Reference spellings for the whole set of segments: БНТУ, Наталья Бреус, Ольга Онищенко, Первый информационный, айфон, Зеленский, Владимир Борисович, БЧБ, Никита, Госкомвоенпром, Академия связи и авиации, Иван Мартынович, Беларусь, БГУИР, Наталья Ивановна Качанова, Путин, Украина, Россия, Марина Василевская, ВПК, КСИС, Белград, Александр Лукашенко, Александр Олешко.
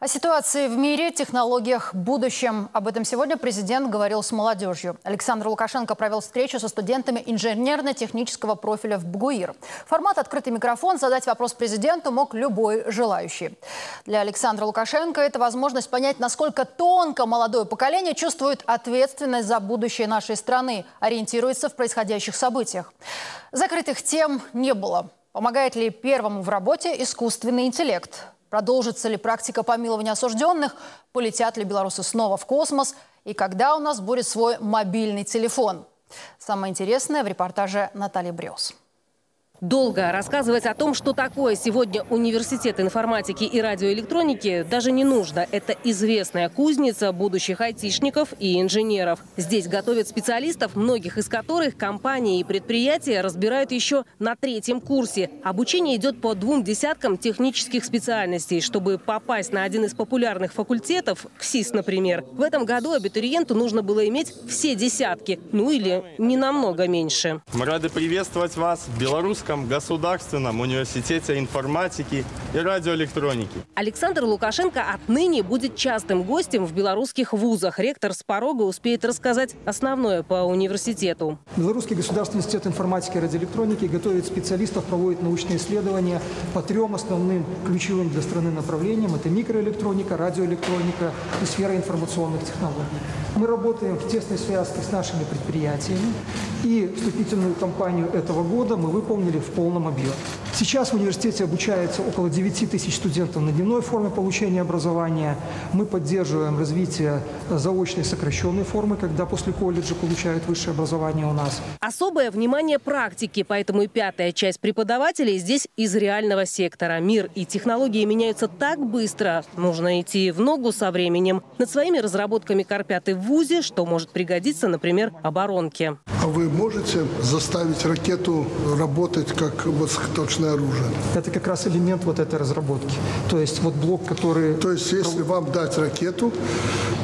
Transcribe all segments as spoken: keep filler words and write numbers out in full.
О ситуации в мире, технологиях, будущем. Об этом сегодня президент говорил с молодежью. Александр Лукашенко провел встречу со студентами инженерно-технического профиля в БГУИР. Формат «Открытый микрофон», задать вопрос президенту мог любой желающий. Для Александра Лукашенко это возможность понять, насколько тонко молодое поколение чувствует ответственность за будущее нашей страны, ориентируется в происходящих событиях. Закрытых тем не было. Помогает ли первому в работе искусственный интеллект? Продолжится ли практика помилования осужденных? Полетят ли белорусы снова в космос? И когда у нас будет свой мобильный телефон? Самое интересное в репортаже Натальи Бреус. Долго рассказывать о том, что такое сегодня университет информатики и радиоэлектроники, даже не нужно. Это известная кузница будущих айтишников и инженеров. Здесь готовят специалистов, многих из которых компании и предприятия разбирают еще на третьем курсе. Обучение идет по двум десяткам технических специальностей. Чтобы попасть на один из популярных факультетов, КСИС, например, в этом году абитуриенту нужно было иметь все десятки, ну или не намного меньше. Мы рады приветствовать вас в Беларусь. Государственном университете информатики и радиоэлектроники. Александр Лукашенко отныне будет частым гостем в белорусских вузах. Ректор с порога успеет рассказать основное по университету. Белорусский государственный университет информатики и радиоэлектроники готовит специалистов, проводит научные исследования по трем основным ключевым для страны направлениям. Это микроэлектроника, радиоэлектроника и сфера информационных технологий. Мы работаем в тесной связке с нашими предприятиями. И вступительную кампанию этого года мы выполнили в полном объеме. Сейчас в университете обучается около девяти тысяч студентов на дневной форме получения образования. Мы поддерживаем развитие заочной сокращенной формы, когда после колледжа получают высшее образование у нас. Особое внимание практике, поэтому и пятая часть преподавателей здесь из реального сектора. Мир и технологии меняются так быстро. Нужно идти в ногу со временем. Над своими разработками корпят и в вузе, что может пригодиться, например, оборонке. Вы можете заставить ракету работать как высокоточное оружие? Это как раз элемент вот этой разработки. То есть вот блок, который... То есть если вам дать ракету,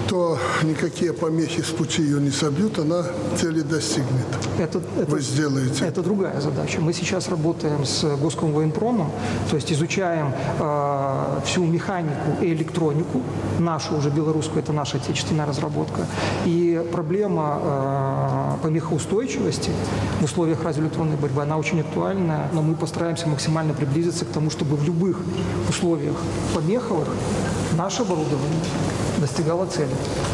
то никакие помехи с пути ее не собьют, она цели достигнет. Это, это, Вы сделаете. Это другая задача. Мы сейчас работаем с Госкомвоенпромом, то есть изучаем э, всю механику и электронику, нашу уже белорусскую, это наша отечественная разработка. И проблема э, помехоустойчивости в условиях радиоэлектронной борьбы, она очень актуальна, но мы постараемся максимально приблизиться к тому, чтобы в любых условиях помеховых наше оборудование достигало цели.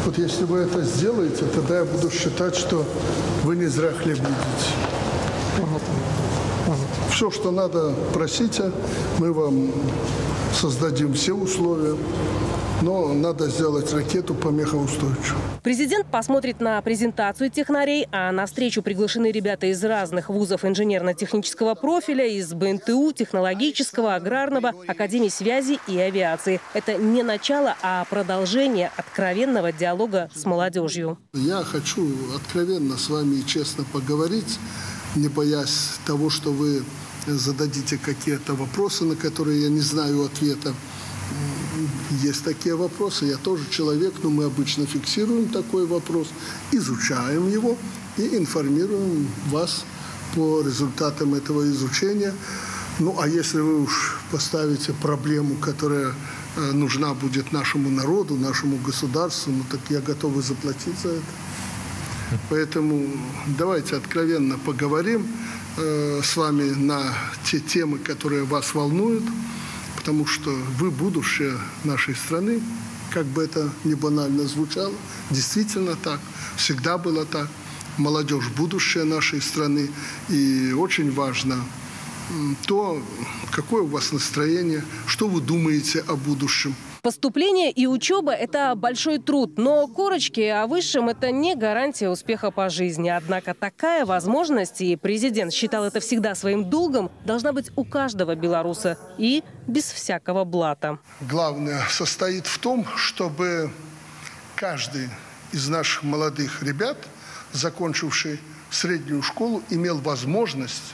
Вот если вы это сделаете, тогда я буду считать, что вы не зря хлеб едите. Вот. Вот. Все, что надо, просите, мы вам создадим все условия. Но надо сделать ракету помехоустойчивую. Президент посмотрит на презентацию технарей, а на встречу приглашены ребята из разных вузов инженерно-технического профиля, из БНТУ, технологического, аграрного, Академии связи и авиации. Это не начало, а продолжение откровенного диалога с молодежью. Я хочу откровенно с вами и честно поговорить, не боясь того, что вы зададите какие-то вопросы, на которые я не знаю ответа. Есть такие вопросы, я тоже человек, но мы обычно фиксируем такой вопрос, изучаем его и информируем вас по результатам этого изучения. Ну, а если вы уж поставите проблему, которая нужна будет нашему народу, нашему государству, ну, так я готов заплатить за это. Поэтому давайте откровенно поговорим э, с вами на те темы, которые вас волнуют. Потому что вы будущее нашей страны, как бы это ни банально звучало, действительно так, всегда было так. Молодежь – будущее нашей страны. И очень важно то, какое у вас настроение, что вы думаете о будущем. Поступление и учеба – это большой труд, но корочки о высшем – это не гарантия успеха по жизни. Однако такая возможность, и президент считал это всегда своим долгом, должна быть у каждого белоруса и без всякого блата. Главное состоит в том, чтобы каждый из наших молодых ребят, закончивший среднюю школу, имел возможность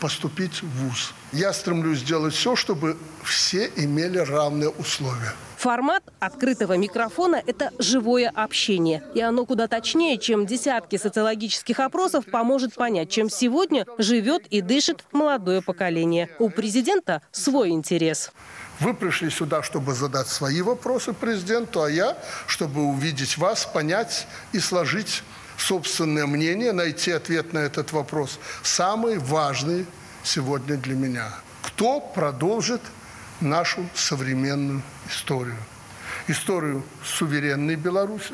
поступить в вуз. Я стремлюсь сделать все, чтобы все имели равные условия. Формат открытого микрофона – это живое общение. И оно куда точнее, чем десятки социологических опросов, поможет понять, чем сегодня живет и дышит молодое поколение. У президента свой интерес. Вы пришли сюда, чтобы задать свои вопросы президенту, а я, чтобы увидеть вас, понять и сложить собственное мнение, найти ответ на этот вопрос. Самый важный сегодня для меня. Кто продолжит нашу современную историю? Историю суверенной Беларуси.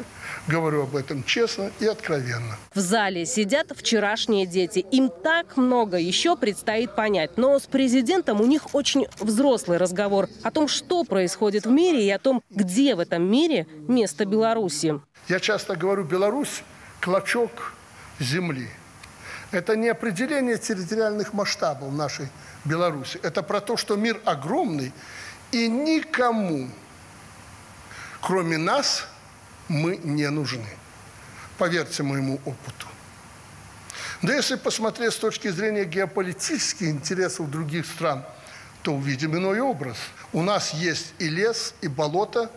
Говорю об этом честно и откровенно. В зале сидят вчерашние дети. Им так много еще предстоит понять. Но с президентом у них очень взрослый разговор о том, что происходит в мире и о том, где в этом мире место Беларуси. Я часто говорю, Беларусь – клочок земли. Это не определение территориальных масштабов нашей Беларуси. Это про то, что мир огромный, и никому, кроме нас, мы не нужны. Поверьте моему опыту. Да если посмотреть с точки зрения геополитических интересов других стран, то увидим иной образ. У нас есть и лес, и болото.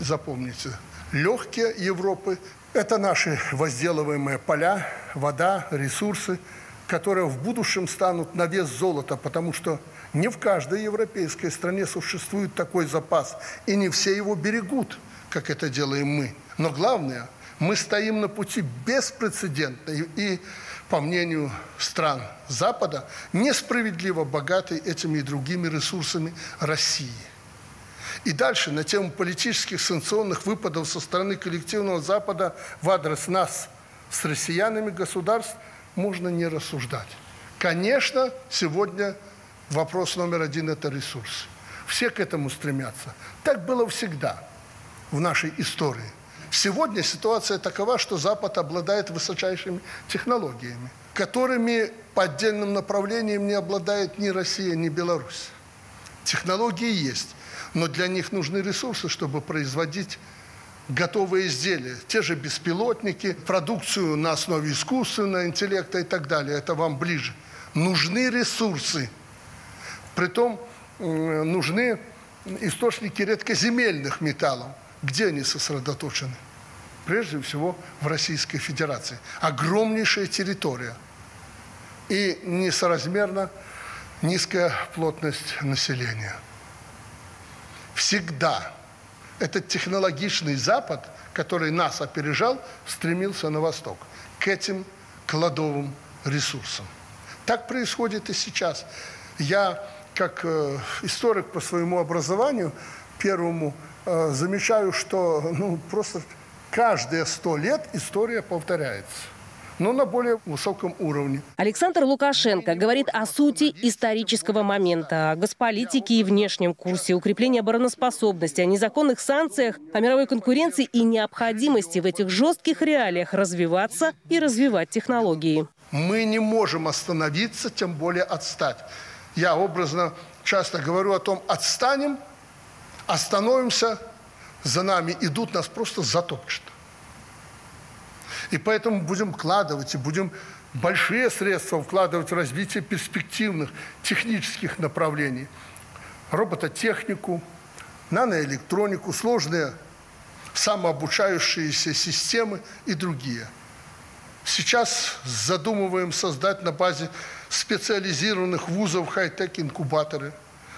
Запомните, легкие Европы – это наши возделываемые поля, вода, ресурсы, которые в будущем станут на вес золота, потому что не в каждой европейской стране существует такой запас, и не все его берегут, как это делаем мы. Но главное, мы стоим на пути беспрецедентной и, по мнению стран Запада, несправедливо богатой этими и другими ресурсами России. И дальше на тему политических санкционных выпадов со стороны коллективного Запада в адрес нас с россиянами государств можно не рассуждать. Конечно, сегодня вопрос номер один – это ресурс. Все к этому стремятся. Так было всегда в нашей истории. Сегодня ситуация такова, что Запад обладает высочайшими технологиями, которыми по отдельным направлениям не обладает ни Россия, ни Беларусь. Технологии есть, но для них нужны ресурсы, чтобы производить готовые изделия, те же беспилотники, продукцию на основе искусственного интеллекта и так далее. Это вам ближе. Нужны ресурсы. Притом нужны источники редкоземельных металлов. Где они сосредоточены? Прежде всего в Российской Федерации. Огромнейшая территория и несоразмерно низкая плотность населения. Всегда этот технологичный Запад, который нас опережал, стремился на восток, к этим кладовым ресурсам. Так происходит и сейчас. Я, как историк по своему образованию, первому, замечаю, что ну, просто каждые сто лет история повторяется, но на более высоком уровне. Александр Лукашенко говорит о сути исторического момента, о госполитике и внешнем курсе, укреплении обороноспособности, о незаконных санкциях, о мировой конкуренции и необходимости в этих жестких реалиях развиваться и развивать технологии. Мы не можем остановиться, тем более отстать. Я образно часто говорю о том, отстанем, остановимся, за нами идут, нас просто затопчут. И поэтому будем вкладывать, и будем большие средства вкладывать в развитие перспективных технических направлений. Робототехнику, наноэлектронику, сложные самообучающиеся системы и другие. Сейчас задумываем создать на базе специализированных вузов хай-тек инкубаторы,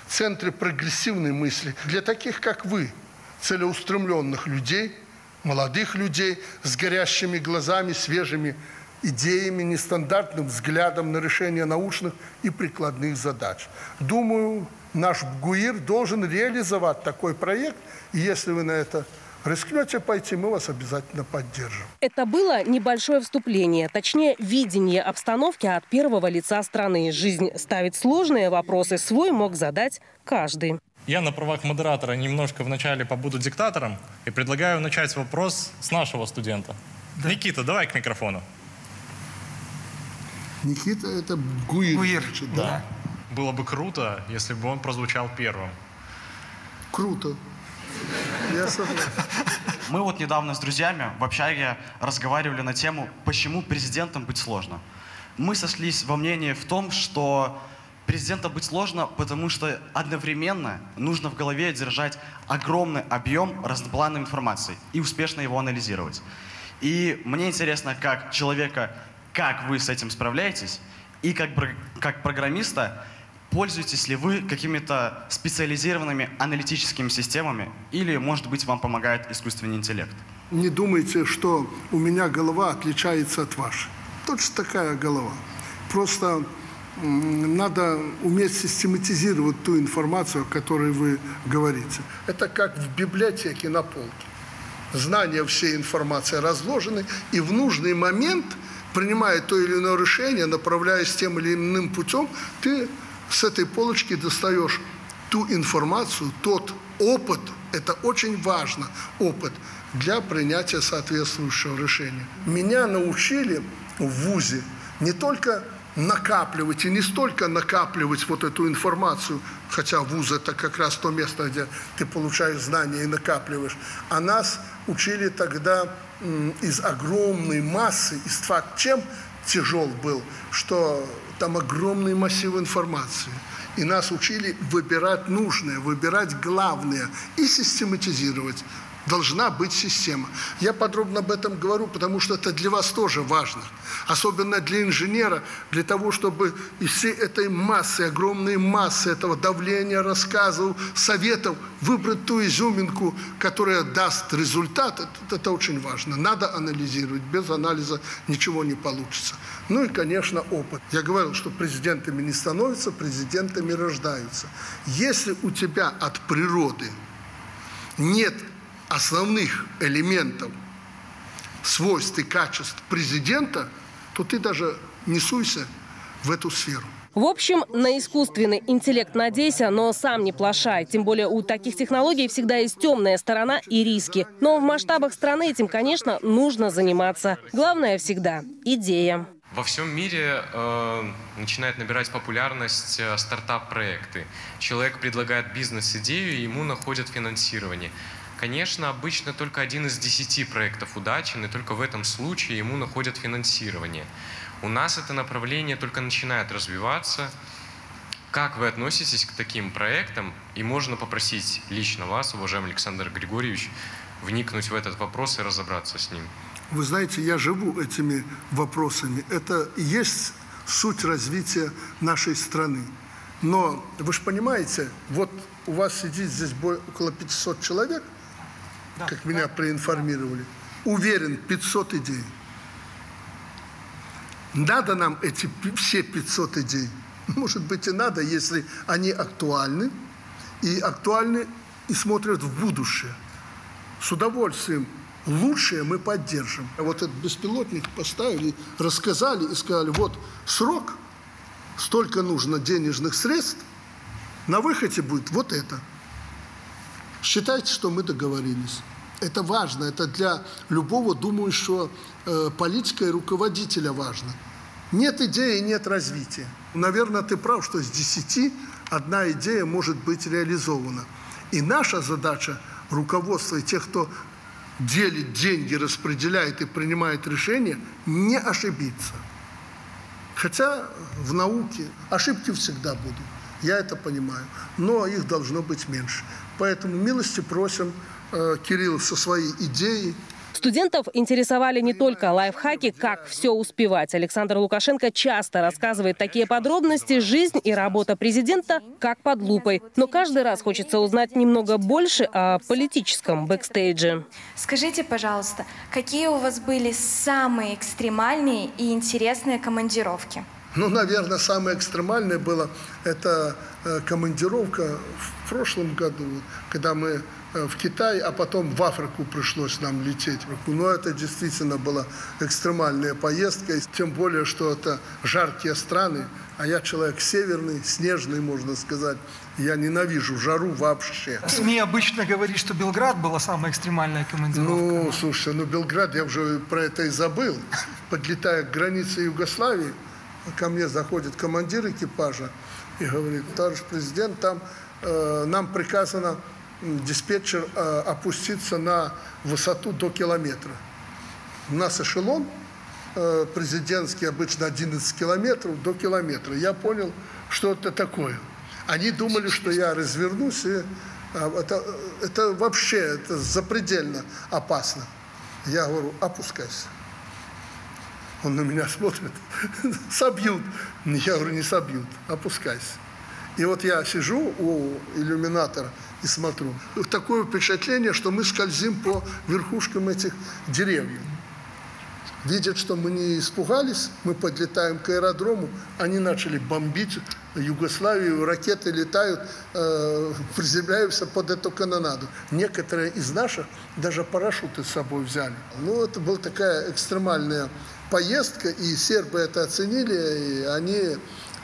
центры прогрессивной мысли для таких, как вы, целеустремленных людей, молодых людей с горящими глазами, свежими идеями, нестандартным взглядом на решение научных и прикладных задач. Думаю, наш БГУИР должен реализовать такой проект, и если вы на это рискнете пойти, мы вас обязательно поддержим. Это было небольшое вступление, точнее, видение обстановки от первого лица страны. Жизнь ставит сложные вопросы, свой мог задать каждый. Я на правах модератора немножко вначале побуду диктатором и предлагаю начать вопрос с нашего студента. Да. Никита, давай к микрофону. Никита, это БГУИР. БГУИР. Да. Да. Было бы круто, если бы он прозвучал первым. Круто. Мы вот недавно с друзьями в общаге разговаривали на тему, почему президентом быть сложно. Мы сошлись во мнении в том, что Президентом быть сложно, потому что одновременно нужно в голове держать огромный объем разноплановой информации и успешно его анализировать. И мне интересно, как человека, как вы с этим справляетесь, и как, как программиста, пользуетесь ли вы какими-то специализированными аналитическими системами или, может быть, вам помогает искусственный интеллект? Не думайте, что у меня голова отличается от вашей. Точно такая голова. Просто надо уметь систематизировать ту информацию, о которой вы говорите. Это как в библиотеке на полке. Знания всей информации разложены, и в нужный момент, принимая то или иное решение, направляясь тем или иным путем, ты с этой полочки достаешь ту информацию, тот опыт, это очень важно, опыт для принятия соответствующего решения. Меня научили в вузе не только накапливать, и не столько накапливать вот эту информацию, хотя вуз – это как раз то место, где ты получаешь знания и накапливаешь, а нас учили тогда из огромной массы, из факт чем тяжел был, что там огромный массив информации. И нас учили выбирать нужное, выбирать главное и систематизировать. Должна быть система. Я подробно об этом говорю, потому что это для вас тоже важно. Особенно для инженера, для того, чтобы из всей этой массы, огромной массы этого давления, рассказов, советов, выбрать ту изюминку, которая даст результат. Это, это очень важно. Надо анализировать. Без анализа ничего не получится. Ну и, конечно, опыт. Я говорил, что президентами не становятся, президентами рождаются. Если у тебя от природы нет основных элементов, свойств и качеств президента, то ты даже не суйся в эту сферу. В общем, на искусственный интеллект надейся, но сам не плошай. Тем более у таких технологий всегда есть темная сторона и риски. Но в масштабах страны этим, конечно, нужно заниматься. Главное всегда – идея. Во всем мире э, начинает набирать популярность э, стартап-проекты. Человек предлагает бизнес-идею, и ему находят финансирование. Конечно, обычно только один из десяти проектов удачен, и только в этом случае ему находят финансирование. У нас это направление только начинает развиваться. Как вы относитесь к таким проектам? И можно попросить лично вас, уважаемый Александр Григорьевич, вникнуть в этот вопрос и разобраться с ним. Вы знаете, я живу этими вопросами. Это и есть суть развития нашей страны. Но вы же понимаете, вот у вас сидит здесь около пятисот человек, да, как меня да, проинформировали. Да. Уверен, пятьсот идей. Надо нам эти все пятьсот идей? Может быть, и надо, если они актуальны, и актуальны, и смотрят в будущее. С удовольствием. Лучшее мы поддержим. А вот этот беспилотник поставили, рассказали и сказали, вот срок, столько нужно денежных средств, на выходе будет вот это. Считайте, что мы договорились. Это важно, это для любого думающего э, политика и руководителя важно. Нет идеи, нет развития. Наверное, ты прав, что с десяти одна идея может быть реализована. И наша задача руководства и тех, кто делит деньги, распределяет и принимает решения, не ошибиться. Хотя в науке ошибки всегда будут. Я это понимаю, но их должно быть меньше. Поэтому милости просим э, Кирилла со своей идеей. Студентов интересовали не только лайфхаки, как все успевать. Александр Лукашенко часто рассказывает такие подробности. Жизнь и работа президента как под лупой. Но каждый раз хочется узнать немного больше о политическом бэкстейдже. Скажите, пожалуйста, какие у вас были самые экстремальные и интересные командировки? Ну, наверное, самое экстремальное было это командировка в прошлом году, когда мы в Китай, а потом в Африку пришлось нам лететь. Но это действительно была экстремальная поездка, тем более, что это жаркие страны, а я человек северный, снежный, можно сказать. Я ненавижу жару вообще. СМИ обычно говорит, что Белград была самая экстремальная командировка. Ну, слушай, ну Белград, я уже про это и забыл. Подлетая к границе Югославии, ко мне заходит командир экипажа и говорит, товарищ президент, там э, нам приказано диспетчер э, опуститься на высоту до километра. У нас эшелон э, президентский обычно одиннадцать километров до километра. Я понял, что-то такое. Они думали, что я развернусь, и это, это вообще это запредельно опасно. Я говорю, опускайся. Он на меня смотрит, собьют. Я говорю, не собьют, опускайся. И вот я сижу у иллюминатора и смотрю. Такое впечатление, что мы скользим по верхушкам этих деревьев. Видят, что мы не испугались, мы подлетаем к аэродрому, они начали бомбить Югославию, ракеты летают, э, приземляются под эту канонаду. Некоторые из наших даже парашюты с собой взяли. Ну, это была такая экстремальная поездка, и сербы это оценили, и они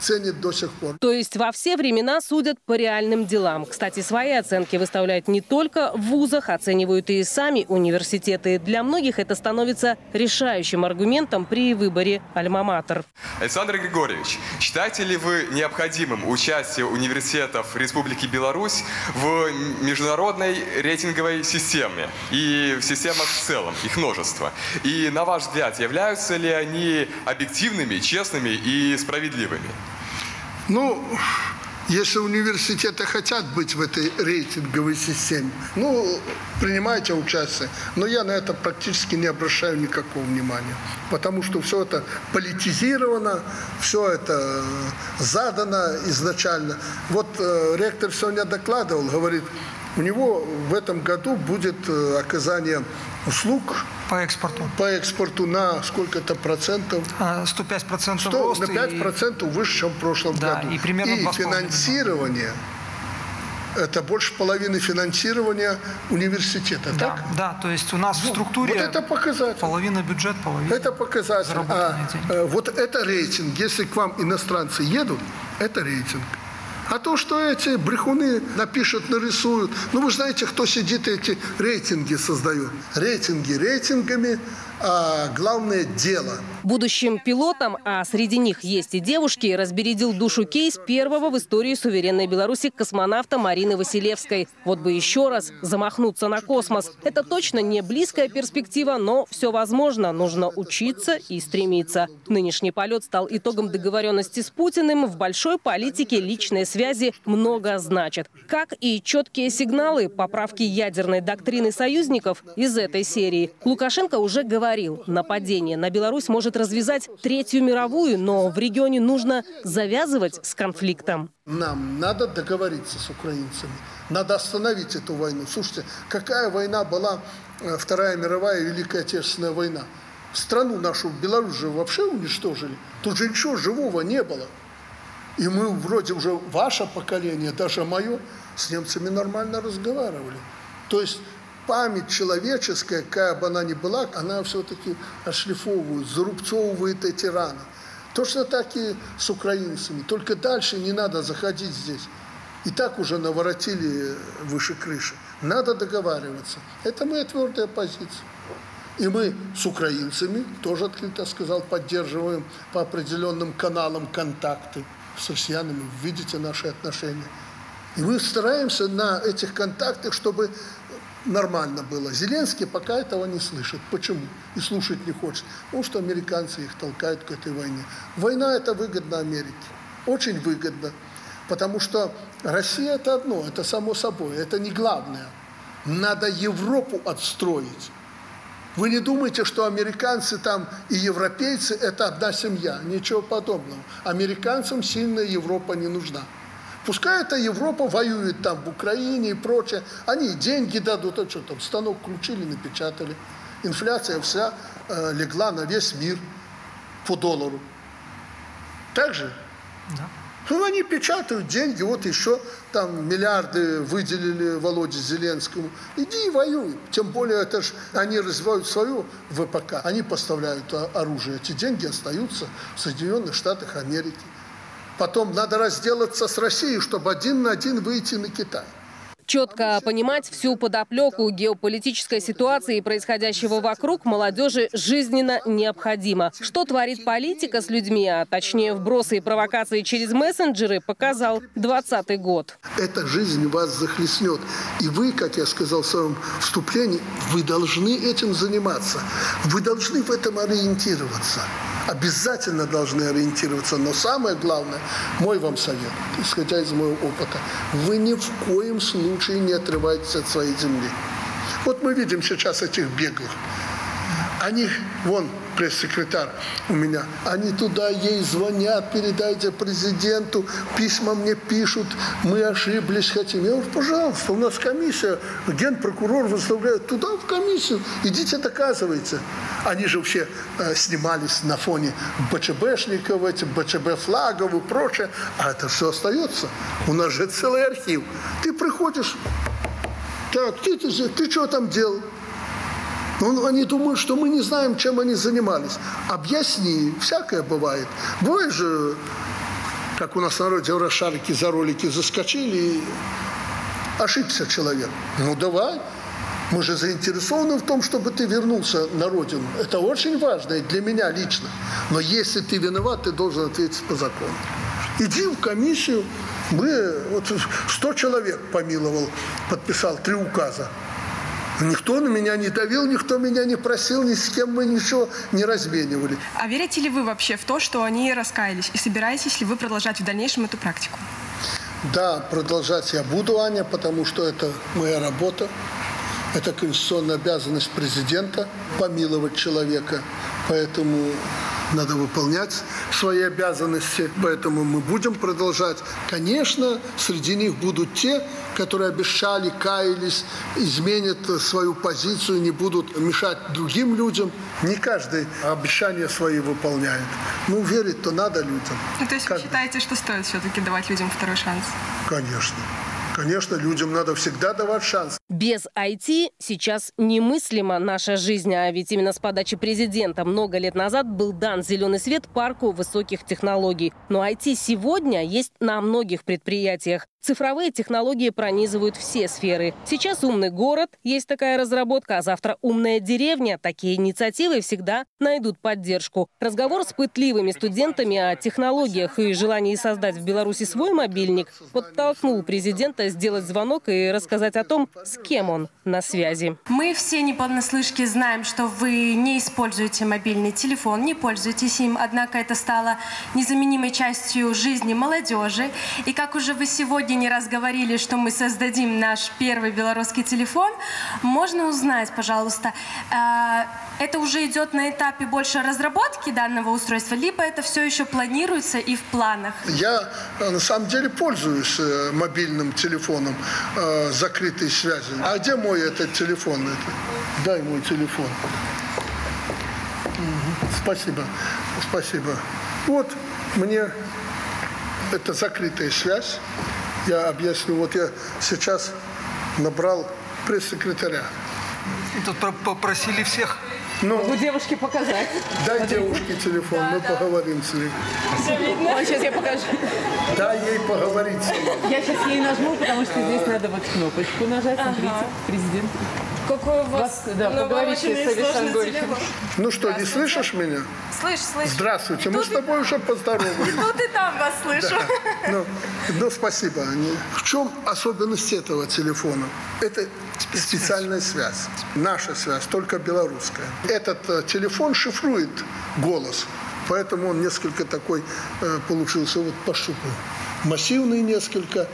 ценят до сих пор. То есть во все времена судят по реальным делам. Кстати, свои оценки выставляют не только в вузах, оценивают и сами университеты. Для многих это становится решающим аргументом при выборе альма-матер. Александр Григорьевич, считаете ли вы необходимым участие университетов Республики Беларусь в международной рейтинговой системе и в системах в целом, их множество? И на ваш взгляд, являются ли они объективными, честными и справедливыми? Ну, если университеты хотят быть в этой рейтинговой системе, ну, принимайте участие. Но я на это практически не обращаю никакого внимания. Потому что все это политизировано, все это задано изначально. Вот э, ректор сегодня докладывал, говорит, у него в этом году будет оказание услуг по экспорту, по экспорту на сколько-то процентов? сто пять процентов роста. На пять процентов и... выше, чем в прошлом да, году. И, примерно и финансирование, это больше половины финансирования университета, да, так? Да, то есть у нас ну, в структуре вот это показатель. Половина бюджет, половина это показатель. А, а, вот это рейтинг. Если к вам иностранцы едут, это рейтинг. А то, что эти брехуны напишут, нарисуют. Ну, вы знаете, кто сидит эти рейтинги создает. Рейтинги рейтингами, а главное дело. Будущим пилотом, а среди них есть и девушки, разбередил душу кейс первого в истории суверенной Беларуси космонавта Марины Василевской. Вот бы еще раз замахнуться на космос. Это точно не близкая перспектива, но все возможно. Нужно учиться и стремиться. Нынешний полет стал итогом договоренности с Путиным. В большой политике личные связи много значат. Как и четкие сигналы поправки ядерной доктрины союзников из этой серии. Лукашенко уже говорил, нападение на Беларусь может развязать Третью мировую, но в регионе нужно завязывать с конфликтом. Нам надо договориться с украинцами. Надо остановить эту войну. Слушайте, какая война была Вторая мировая и Великая Отечественная война? Страну нашу, Беларусь, же вообще уничтожили. Тут же ничего живого не было. И мы вроде уже, ваше поколение, даже мое, с немцами нормально разговаривали. То есть память человеческая, какая бы она ни была, она все-таки ошлифовывает, зарубцовывает эти раны. Точно так и с украинцами. Только дальше не надо заходить здесь. И так уже наворотили выше крыши. Надо договариваться. Это моя твердая позиция. И мы с украинцами, тоже открыто сказал, поддерживаем по определенным каналам контакты с россиянами. Видите наши отношения. И мы стараемся на этих контактах, чтобы нормально было. Зеленский пока этого не слышит. Почему? И слушать не хочет. Потому что американцы их толкают к этой войне. Война – это выгодно Америке. Очень выгодно. Потому что Россия – это одно, это само собой, это не главное. Надо Европу отстроить. Вы не думайте, что американцы там и европейцы – это одна семья. Ничего подобного. Американцам сильная Европа не нужна. Пускай эта Европа воюет там в Украине и прочее. Они деньги дадут, а что там, станок включили, напечатали. Инфляция вся э, легла на весь мир по доллару. Так же? Да. Ну, они печатают деньги, вот еще там миллиарды выделили Володе Зеленскому. Иди и воюй. Тем более, это ж они развивают свою ВПК. Они поставляют оружие. Эти деньги остаются в Соединенных Штатах Америки. Потом надо разделаться с Россией, чтобы один на один выйти на Китай. Четко понимать всю подоплеку геополитической ситуации и происходящего вокруг молодежи жизненно необходимо. Что творит политика с людьми, а точнее вбросы и провокации через мессенджеры, показал двадцатый год. Эта жизнь вас захлестнет. И вы, как я сказал в своем вступлении, вы должны этим заниматься. Вы должны в этом ориентироваться. обязательно должны ориентироваться. Но самое главное, мой вам совет, исходя из моего опыта, вы ни в коем случае не отрывайтесь от своей земли. Вот мы видим сейчас этих беглых. Они, вон пресс-секретарь у меня, они туда ей звонят, передайте президенту, письма мне пишут, мы ошиблись, хотим. Я говорю, пожалуйста, у нас комиссия, генпрокурор выставляет туда, в комиссию, идите доказывайте. Они же вообще э, снимались на фоне БЧБшников, эти БЧБ-флагов и прочее, а это все остается. У нас же целый архив. Ты приходишь, так, ты, ты, ты, ты что там делал? Ну, они думают, что мы не знаем, чем они занимались. Объясни, всякое бывает. Бывает же, как у нас в народе, шарики за ролики заскочили, и ошибся человек. Ну, давай. Мы же заинтересованы в том, чтобы ты вернулся на родину. Это очень важно и для меня лично. Но если ты виноват, ты должен ответить по закону. Иди в комиссию. Мы, вот сто человек помиловал, подписал три указа. Никто на меня не давил, никто меня не просил, ни с кем мы ничего не разменивали. А верите ли вы вообще в то, что они раскаялись? И собираетесь ли вы продолжать в дальнейшем эту практику? Да, продолжать я буду, Аня, потому что это моя работа. Это конституционная обязанность президента помиловать человека. Поэтому надо выполнять свои обязанности. Поэтому мы будем продолжать. Конечно, среди них будут те, которые обещали, каялись, изменят свою позицию, не будут мешать другим людям. Не каждый обещания свои выполняет. Ну, верить-то надо людям. Ну, то есть как... вы считаете, что стоит все-таки давать людям второй шанс? Конечно. Конечно, людям надо всегда давать шанс. Без ай ти сейчас немыслима наша жизнь. А ведь именно с подачи президента много лет назад был дан зеленый свет парку высоких технологий. Но ай ти сегодня есть на многих предприятиях. Цифровые технологии пронизывают все сферы. Сейчас умный город, есть такая разработка, а завтра умная деревня. Такие инициативы всегда найдут поддержку. Разговор с пытливыми студентами о технологиях и желании создать в Беларуси свой мобильник подтолкнул президента сделать звонок и рассказать о том, с кем он на связи. Мы все не понаслышке знаем, что вы не используете мобильный телефон, не пользуетесь им. Однако это стало незаменимой частью жизни молодежи. И как уже вы сегодня не раз говорили, что мы создадим наш первый белорусский телефон, можно узнать, пожалуйста, это уже идет на этапе больше разработки данного устройства, либо это все еще планируется и в планах? Я на самом деле пользуюсь мобильным телефоном закрытой связи. А где мой этот телефон? Дай мой телефон. Спасибо, спасибо. Вот мне это закрытая связь. Я объясню, вот я сейчас набрал пресс-секретаря. Тут попросили всех. Ну, могу девушке показать. Дай Смотрите. девушке телефон, да, мы да. поговорим с ней. Все видно. Ой, сейчас я покажу. Дай ей поговорить. Я сейчас ей нажму, потому что здесь надо вот кнопочку нажать. Ага. Смотрите, президент. Какой у вас, вас да, поговорите с Александром Олешко. Ну что, не слышишь меня? Слышь, слышь. Здравствуйте, мы с тобой уже поздоровались. Ну ты там вас слышу. Да. Ну, ну, спасибо. В чем особенность этого телефона? Это специальная связь. Наша связь, только белорусская. Этот телефон шифрует голос, поэтому он несколько такой э, получился, вот пошукаю. Массивный несколько.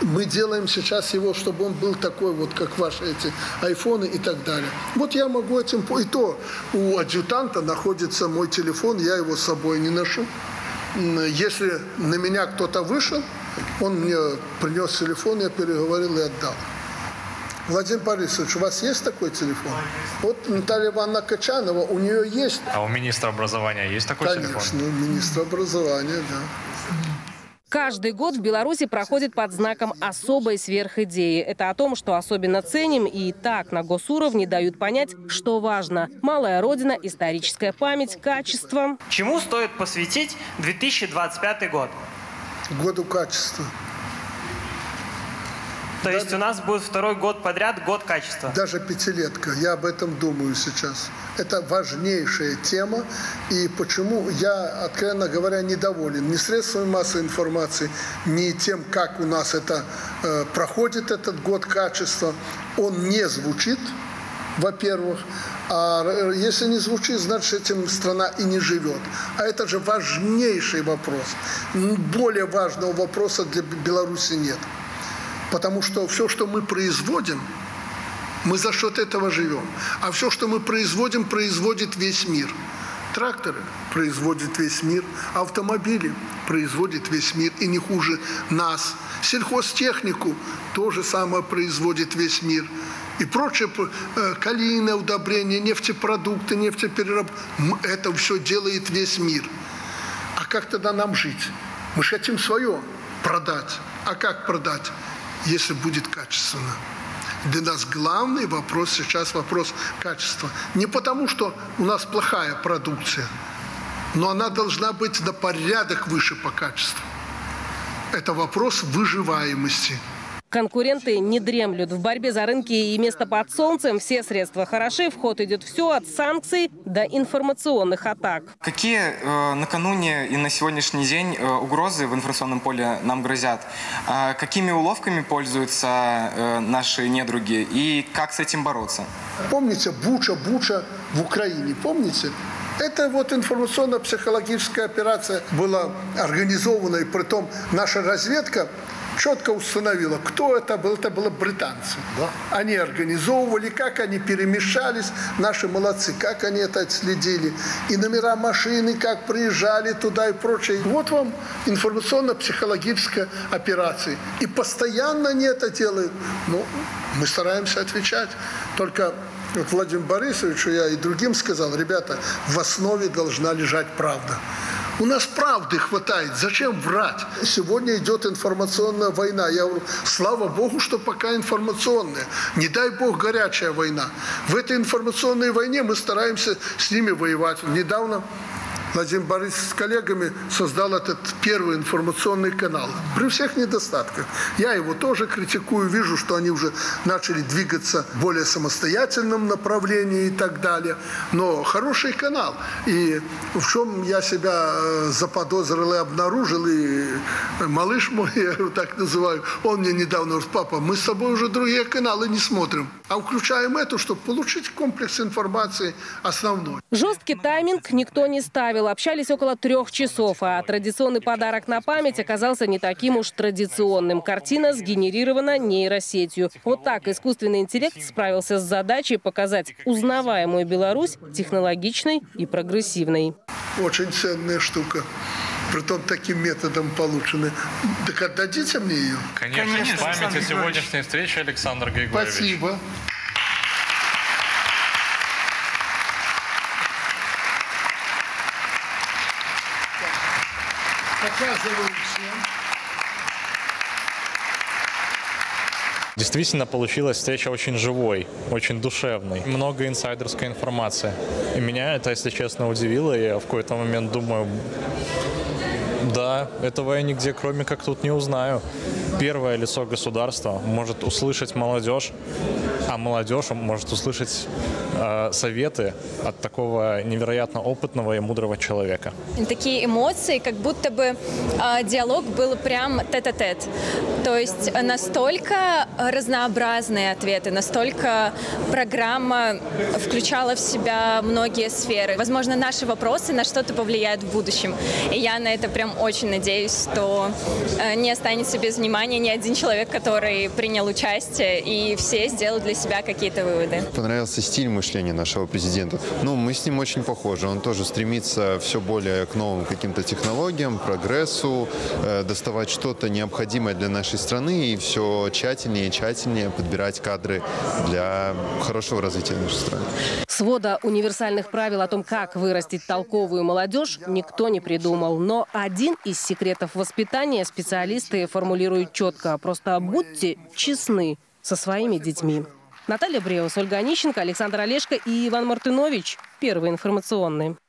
Мы делаем сейчас его, чтобы он был такой, вот как ваши эти айфоны и так далее. Вот я могу этим... И то у адъютанта находится мой телефон, я его с собой не ношу. Если на меня кто-то вышел, он мне принес телефон, я переговорил и отдал. Владимир Борисович, у вас есть такой телефон? Вот Наталья Ивановна Качанова, у нее есть. А у министра образования есть такой Конечно, телефон? Конечно, у министра образования, да. Каждый год в Беларуси проходит под знаком особой сверхидеи. Это о том, что особенно ценим и так на госуровне дают понять, что важно. Малая родина, историческая память, качество. Чему стоит посвятить две тысячи двадцать пятый год? Году качества. То есть у нас будет второй год подряд, год качества. Даже пятилетка. Я об этом думаю сейчас. Это важнейшая тема. И почему я, откровенно говоря, недоволен ни средствами массовой информации, ни тем, как у нас это э, проходит этот год качества. Он не звучит, во-первых. А если не звучит, значит, этим страна и не живет. А это же важнейший вопрос. Более важного вопроса для Беларуси нет. Потому что все, что мы производим, мы за счет этого живем. А все, что мы производим, производит весь мир. Тракторы производят весь мир, автомобили производят весь мир, и не хуже нас. Сельхозтехнику то же самое производит весь мир. И прочее, калийное удобрение, нефтепродукты, нефтепереработка, это все делает весь мир. А как тогда нам жить? Мы же хотим свое продать. А как продать, если будет качественно? Для нас главный вопрос сейчас вопрос качества. Не потому, что у нас плохая продукция, но она должна быть на порядок выше по качеству. Это вопрос выживаемости. Конкуренты не дремлют. В борьбе за рынки и место под солнцем все средства хороши. В ход идет все, от санкций до информационных атак. Какие э, накануне и на сегодняшний день э, угрозы в информационном поле нам грозят? Э, какими уловками пользуются э, наши недруги и как с этим бороться? Помните Буча, Буча в Украине? Помните? Это вот информационно-психологическая операция была организована, и притом наша разведка четко установила, кто это был. Это были британцы. Да. Они организовывали, как они перемешались. Наши молодцы, как они это отследили. И номера машины, как приезжали туда и прочее. Вот вам информационно-психологическая операция. И постоянно они это делают. Ну, мы стараемся отвечать. Только вот Владимиру Борисовичу я и другим сказал: ребята, в основе должна лежать правда. У нас правды хватает. Зачем врать? Сегодня идет информационная война. Я говорю, слава Богу, что пока информационная. Не дай Бог горячая война. В этой информационной войне мы стараемся с ними воевать. Недавно Владимир Борисович с коллегами создал этот первый информационный канал. При всех недостатках. Я его тоже критикую. Вижу, что они уже начали двигаться в более самостоятельном направлении и так далее. Но хороший канал. И в чем я себя заподозрил и обнаружил. И малыш мой, я его так называю, он мне недавно говорит: папа, мы с собой уже другие каналы не смотрим. А включаем эту, чтобы получить комплекс информации основной. Жесткий тайминг никто не ставил. Общались около трех часов, а традиционный подарок на память оказался не таким уж традиционным. Картина сгенерирована нейросетью. Вот так искусственный интеллект справился с задачей показать узнаваемую Беларусь технологичной и прогрессивной. Очень ценная штука. Притом таким методом получены. Так отдадите мне ее? Конечно, Конечно в память о сегодняшней встрече, Александр Григорьевич. Спасибо. Действительно, получилась встреча очень живой, очень душевной. Много инсайдерской информации. И меня это, если честно, удивило. Я в какой-то момент думаю, да, этого я нигде, кроме как тут, не узнаю. Первое лицо государства может услышать молодежь, а молодежь может услышать э, советы от такого невероятно опытного и мудрого человека. Такие эмоции, как будто бы э, диалог был прям тет-а-тет. То есть настолько разнообразные ответы, настолько программа включала в себя многие сферы. Возможно, наши вопросы на что-то повлияют в будущем. И я на это прям очень надеюсь, что не останется без внимания ни один человек, который принял участие, и все сделают для себя какие-то выводы. Понравился стиль мышления нашего президента. Ну, мы с ним очень похожи. Он тоже стремится все более к новым каким-то технологиям, прогрессу, э, доставать что-то необходимое для нашей страны и все тщательнее и тщательнее подбирать кадры для хорошего развития нашей страны. Свода универсальных правил о том, как вырастить толковую молодежь, никто не придумал. Но один из секретов воспитания специалисты формулируют четко. Просто будьте честны со своими детьми. Наталья Бреус, Ольга Онищенко, Александр Олешко и Иван Мартынович. Первый информационный.